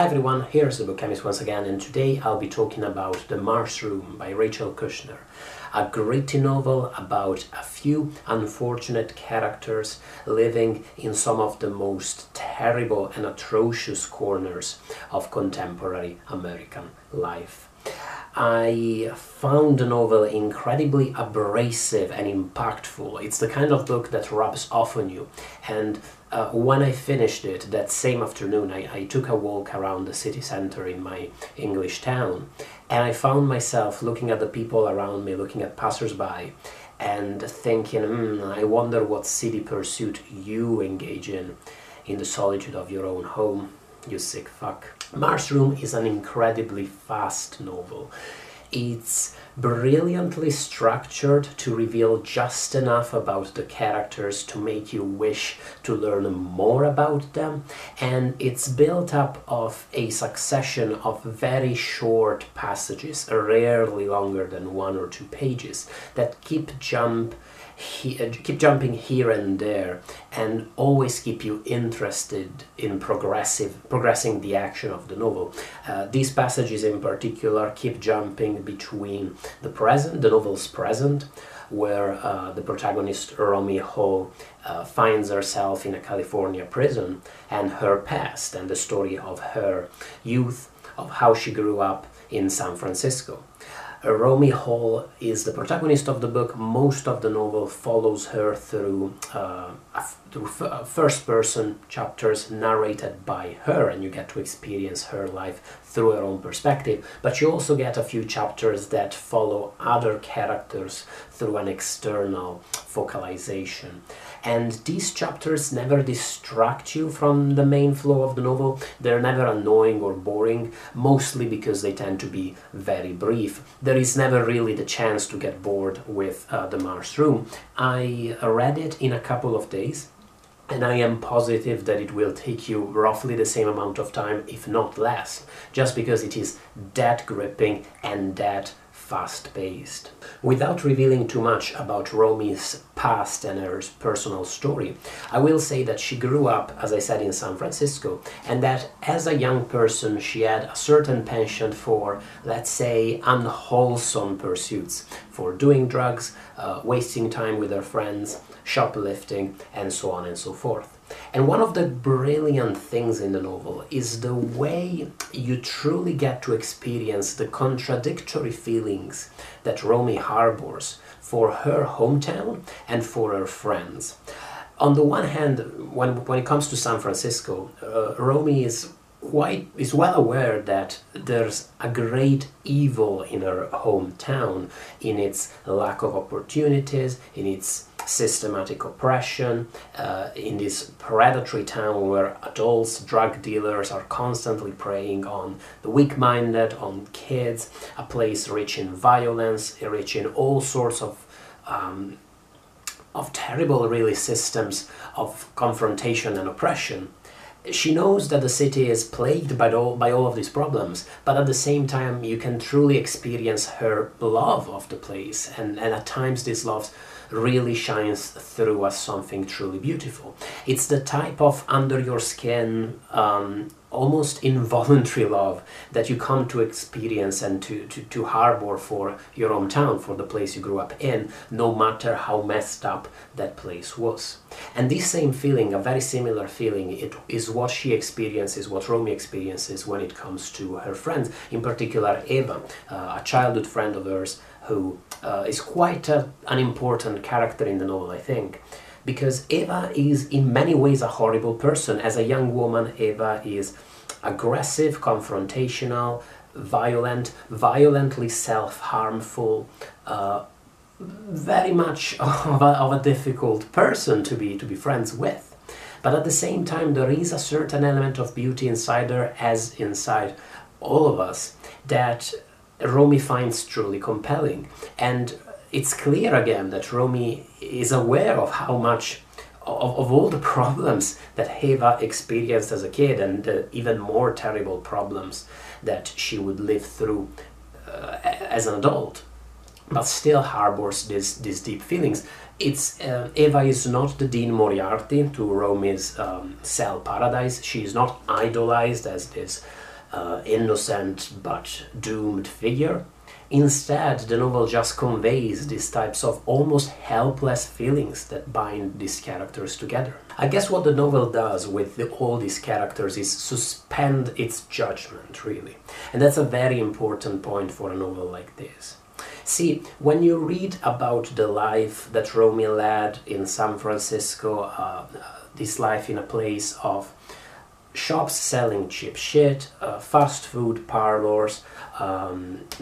Hi everyone, here's the Book Chemist once again, and today I'll be talking about The Mars Room by Rachel Kushner, a gritty novel about a few unfortunate characters living in some of the most terrible and atrocious corners of contemporary American life. I found the novel incredibly abrasive and impactful. It's the kind of book that rubs off on you, and when I finished it that same afternoon, I took a walk around the city center in my English town, and I found myself looking at the people around me, looking at passersby, and thinking, I wonder what silly pursuit you engage in the solitude of your own home, you sick fuck. Mars Room is an incredibly fast novel. It's brilliantly structured to reveal just enough about the characters to make you wish to learn more about them, and it's built up of a succession of very short passages, rarely longer than 1 or 2 pages, that keep jumping here and there, and always keep you interested in progressing the action of the novel. These passages in particular keep jumping between the novel's present, where the protagonist Romy Hall finds herself in a California prison, and her past, and the story of her youth, of how she grew up in San Francisco. Romy Hall is the protagonist of the book. Most of the novel follows her through first-person chapters narrated by her, and you get to experience her life through her own perspective, but you also get a few chapters that follow other characters through an external focalization. And these chapters never distract you from the main flow of the novel. They're never annoying or boring, mostly because they tend to be very brief. There is never really the chance to get bored with The Mars Room. I read it in a couple of days, and I am positive that it will take you roughly the same amount of time, if not less, just because it is that gripping and that fast-paced. Without revealing too much about Romy's past and her personal story, I will say that she grew up, as I said, in San Francisco, and that as a young person she had a certain penchant for, let's say, unwholesome pursuits, for doing drugs, wasting time with her friends, shoplifting, and so on and so forth. And one of the brilliant things in the novel is the way you truly get to experience the contradictory feelings that Romy harbors for her hometown and for her friends. On the one hand, when it comes to San Francisco, Romy is well aware that there's a great evil in her hometown, in its lack of opportunities, in its systematic oppression, in this predatory town where adults, drug dealers are constantly preying on the weak-minded, on kids, a place rich in violence, rich in all sorts of terrible, really, systems of confrontation and oppression. She knows that the city is plagued by all of these problems, but at the same time you can truly experience her love of the place, and at times this love really shines through as something truly beautiful. It's the type of under-your-skin, almost involuntary love that you come to experience and to harbor for your hometown, for the place you grew up in, no matter how messed up that place was. And this same feeling, a very similar feeling, it is what she experiences, what Romy experiences when it comes to her friends, in particular Eva, a childhood friend of hers who is quite an important character in the novel, I think. Because Eva is in many ways a horrible person. As a young woman, Eva is aggressive, confrontational, violent, violently self-harmful, very much of a difficult person to be friends with. But at the same time, there is a certain element of beauty inside her, as inside all of us, that Romy finds truly compelling. And it's clear again that Romy is aware of how much of all the problems that Eva experienced as a kid, and the even more terrible problems that she would live through as an adult, but still harbors these deep feelings. It's Eva is not the Dean Moriarty to Romy's cell paradise. She is not idolized as this innocent but doomed figure. Instead, the novel just conveys these types of almost helpless feelings that bind these characters together. I guess what the novel does with all these characters is suspend its judgment, really. And that's a very important point for a novel like this. See, when you read about the life that Romy led in San Francisco, this life in a place of shops selling cheap shit, fast food parlors,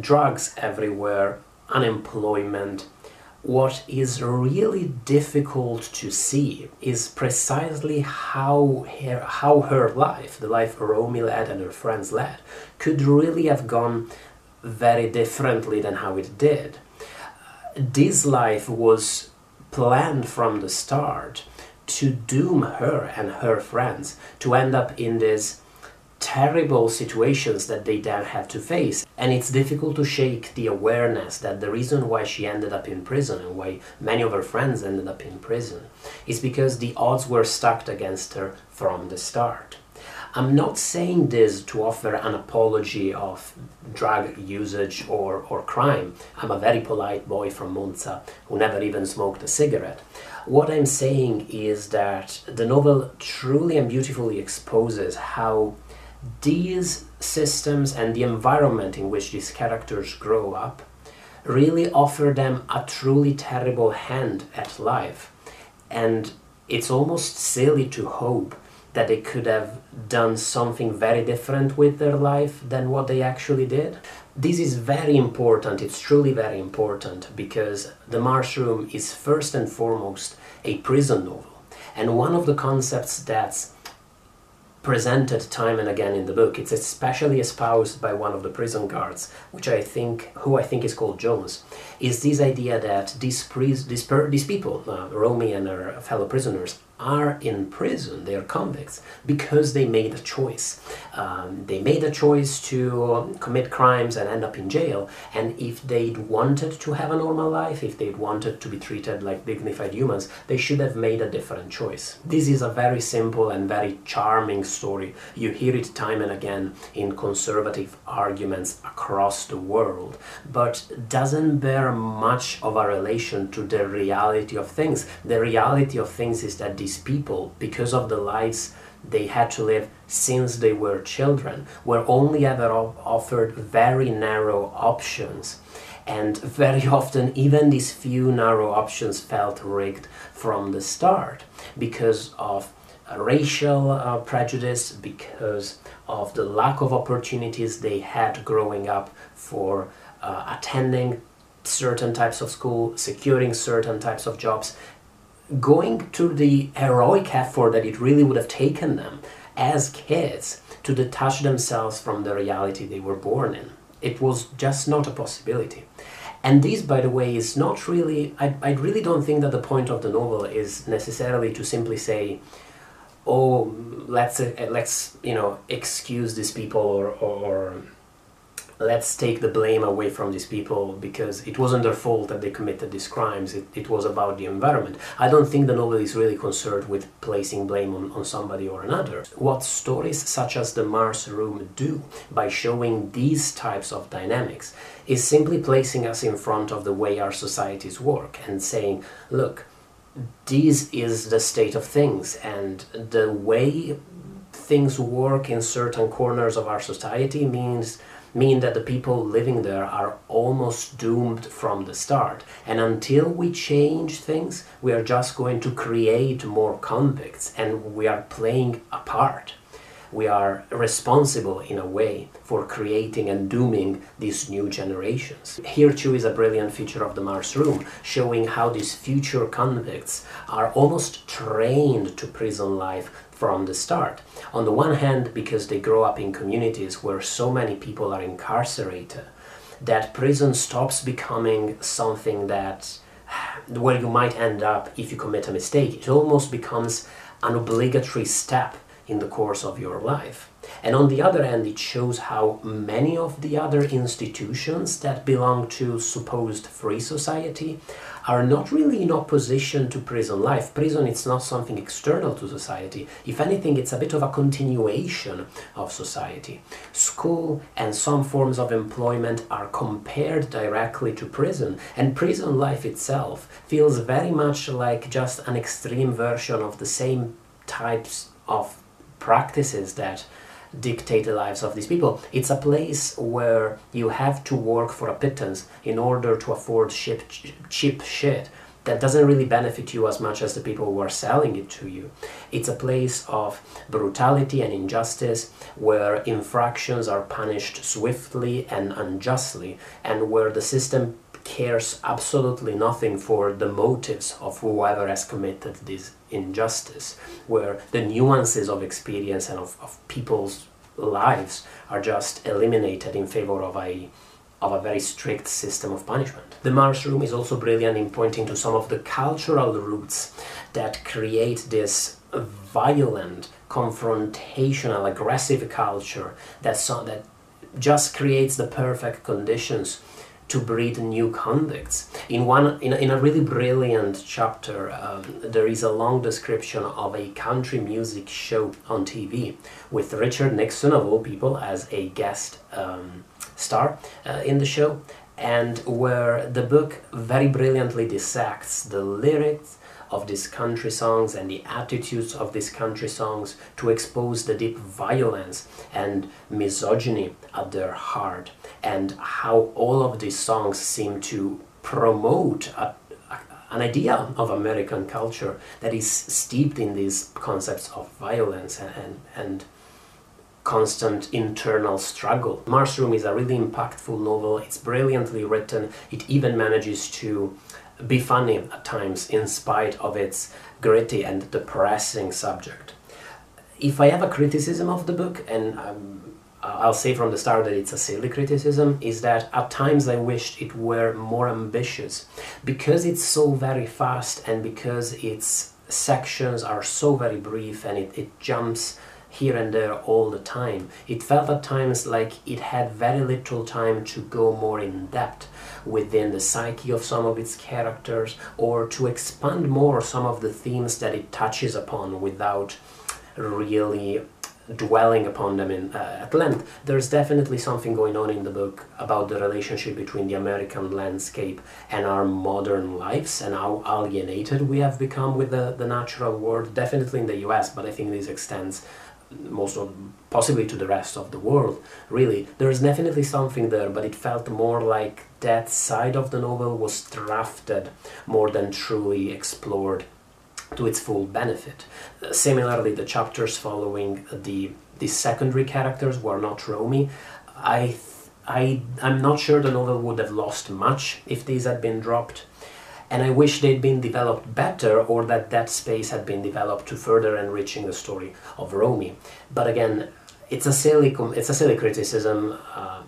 drugs everywhere, unemployment. What is really difficult to see is precisely how her life, the life Romy led and her friends led, could really have gone very differently than how it did. This life was planned from the start to doom her and her friends to end up in these terrible situations that they then had to face. And it's difficult to shake the awareness that the reason why she ended up in prison and why many of her friends ended up in prison is because the odds were stacked against her from the start. I'm not saying this to offer an apology of drug usage or crime. I'm a very polite boy from Monza who never even smoked a cigarette. What I'm saying is that the novel truly and beautifully exposes how these systems and the environment in which these characters grow up really offer them a truly terrible hand at life. And it's almost silly to hope that they could have done something very different with their life than what they actually did. This is very important, it's truly very important, because The Mars Room is first and foremost a prison novel. And one of the concepts that's presented time and again in the book, it's especially espoused by one of the prison guards, who I think is called Jones, is this idea that these people, Romy and her fellow prisoners, are in prison, they are convicts, because they made a choice. They made a choice to commit crimes and end up in jail, and if they'd wanted to have a normal life, if they'd wanted to be treated like dignified humans, they should have made a different choice. This is a very simple and very charming story. You hear it time and again in conservative arguments across the world, but doesn't bear much of a relation to the reality of things. The reality of things is that these people, because of the lives they had to live since they were children, were only ever offered very narrow options, and very often even these few narrow options felt rigged from the start because of racial prejudice, because of the lack of opportunities they had growing up for attending certain types of school, securing certain types of jobs, going to the heroic effort that it really would have taken them as kids to detach themselves from the reality they were born in. It was just not a possibility. And this, by the way, is not really... I really don't think that the point of the novel is necessarily to simply say, oh, let's excuse these people or let's take the blame away from these people because it wasn't their fault that they committed these crimes, it was about the environment. I don't think the novel is really concerned with placing blame on somebody or another. What stories such as The Mars Room do by showing these types of dynamics is simply placing us in front of the way our societies work and saying, look, this is the state of things and the way things work in certain corners of our society mean that the people living there are almost doomed from the start. And until we change things, we are just going to create more convicts, and we are playing a part. We are responsible, in a way, for creating and dooming these new generations. Here, too, is a brilliant feature of The Mars Room, showing how these future convicts are almost trained to prison life from the start. On the one hand, because they grow up in communities where so many people are incarcerated, that prison stops becoming something that where you might end up if you commit a mistake. It almost becomes an obligatory step in the course of your life. And on the other hand, it shows how many of the other institutions that belong to supposed free society are not really in opposition to prison life. Prison is not something external to society. If anything, it's a bit of a continuation of society. School and some forms of employment are compared directly to prison, and prison life itself feels very much like just an extreme version of the same types of practices that dictate the lives of these people. It's a place where you have to work for a pittance in order to afford cheap shit that doesn't really benefit you as much as the people who are selling it to you. It's a place of brutality and injustice where infractions are punished swiftly and unjustly, and where the system cares absolutely nothing for the motives of whoever has committed this injustice, where the nuances of experience and of people's lives are just eliminated in favor of a very strict system of punishment. The Mars Room is also brilliant in pointing to some of the cultural roots that create this violent, confrontational, aggressive culture that just creates the perfect conditions to breed new convicts. In a really brilliant chapter, there is a long description of a country music show on TV with Richard Nixon, of all people, as a guest star in the show, and where the book very brilliantly dissects the lyrics of these country songs and the attitudes of these country songs to expose the deep violence and misogyny at their heart, and how all of these songs seem to promote an idea of American culture that is steeped in these concepts of violence and constant internal struggle. Mars Room is a really impactful novel. It's brilliantly written. It even manages to be funny at times in spite of its gritty and depressing subject. If I have a criticism of the book, and I'll say from the start that it's a silly criticism, is that at times I wished it were more ambitious. Because it's so very fast and because its sections are so very brief and it jumps here and there all the time, it felt at times like it had very little time to go more in depth within the psyche of some of its characters, or to expand more some of the themes that it touches upon without really dwelling upon them at length. There's definitely something going on in the book about the relationship between the American landscape and our modern lives, and how alienated we have become with the natural world, definitely in the US, but I think this extends most of, possibly to the rest of the world, really. There's definitely something there, but it felt more like that side of the novel was drafted more than truly explored to its full benefit. Similarly, the chapters following the secondary characters were not Romy. I'm not sure the novel would have lost much if these had been dropped. And I wish they'd been developed better, or that space had been developed to further enriching the story of Romy. But again, it's a silly criticism.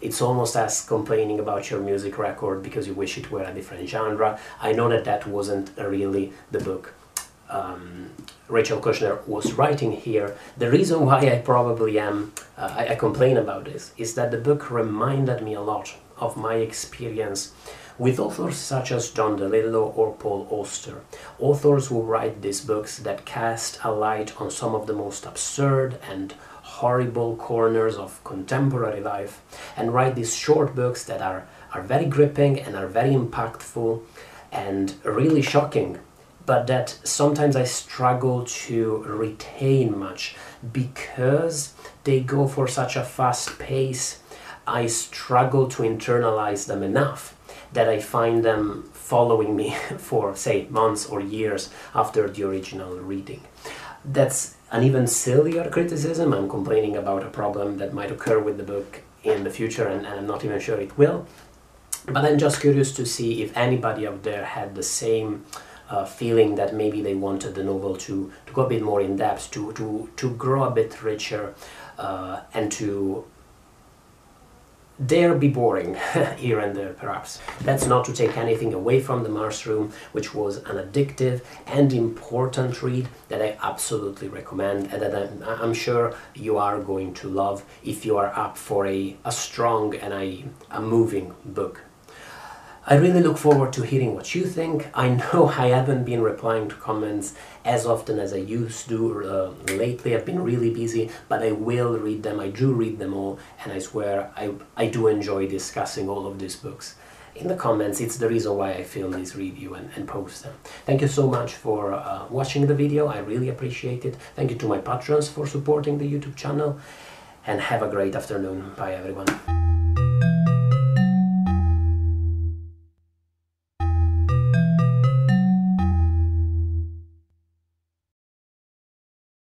It's almost as complaining about your music record because you wish it were a different genre. I know that wasn't really the book Rachel Kushner was writing here. The reason why I probably am, I complain about this, is that the book reminded me a lot of my experience with authors such as John DeLillo or Paul Auster, authors who write these books that cast a light on some of the most absurd and horrible corners of contemporary life, and write these short books that are very gripping and are very impactful and really shocking, but that sometimes I struggle to retain much because they go for such a fast pace. I struggle to internalize them enough that I find them following me for, say, months or years after the original reading. That's an even sillier criticism. I'm complaining about a problem that might occur with the book in the future, and I'm not even sure it will. But I'm just curious to see if anybody out there had the same feeling, that maybe they wanted the novel to go a bit more in depth, to grow a bit richer, and to dare be boring here and there, perhaps. That's not to take anything away from The Mars Room, which was an addictive and important read that I absolutely recommend and that I'm sure you are going to love if you are up for a strong and a moving book. I really look forward to hearing what you think. I know I haven't been replying to comments as often as I used to lately. I've been really busy, but I will read them. I do read them all, and I swear I do enjoy discussing all of these books. In the comments, it's the reason why I film this review and post them. Thank you so much for watching the video. I really appreciate it. Thank you to my patrons for supporting the YouTube channel, and have a great afternoon. Bye, everyone.